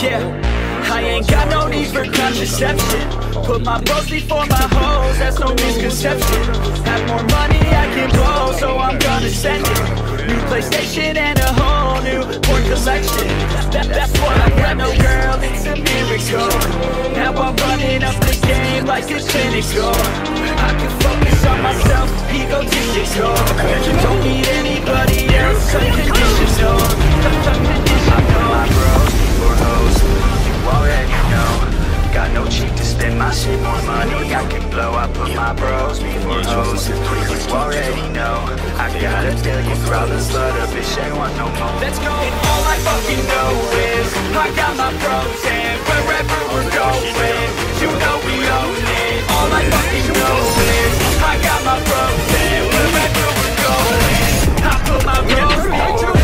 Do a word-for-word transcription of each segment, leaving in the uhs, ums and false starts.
Yeah, I ain't got no need for contraception. Put my bros before my hoes, that's no misconception. Have more money I can blow, so I'm gonna send it. New PlayStation and a whole new porn collection. That, that's what I got, no girl, it's a miracle. Now I'm running up the game like it's clinical. I can focus on myself, egotistical. You don't need anybody else, unconditional. I've got my bros before hoes, you already know. Got no cheek to spend my shit, more money I can blow. I put my bros before hoes, you already know. I got a billion problems, but a bitch ain't want no more. Let's go. And all I fucking know is I got my bros, and wherever we're going, you know we own it. All I fucking know is I got my bros, and wherever we're going, I put my bros before hoes.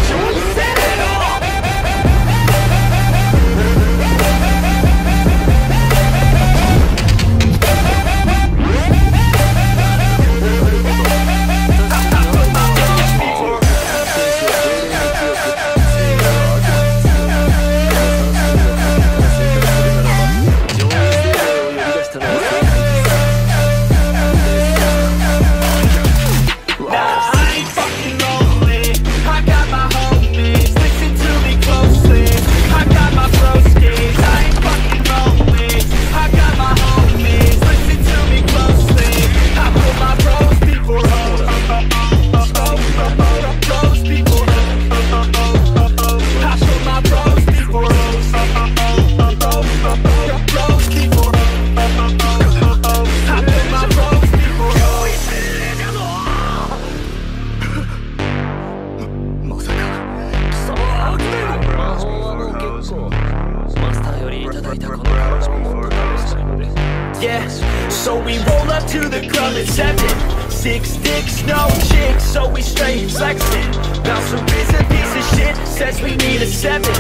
Yeah, so we roll up to the club at seven. Six dicks, no chicks, so we straight flexing. Bouncer is a piece of shit, says we need a seven.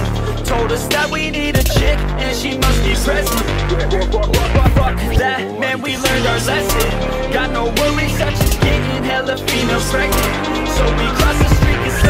Told us that we need a chick, and she must be present. Fuck that, man, we learned our lesson. Got no worries, such as getting hella females pregnant. So we cross the street and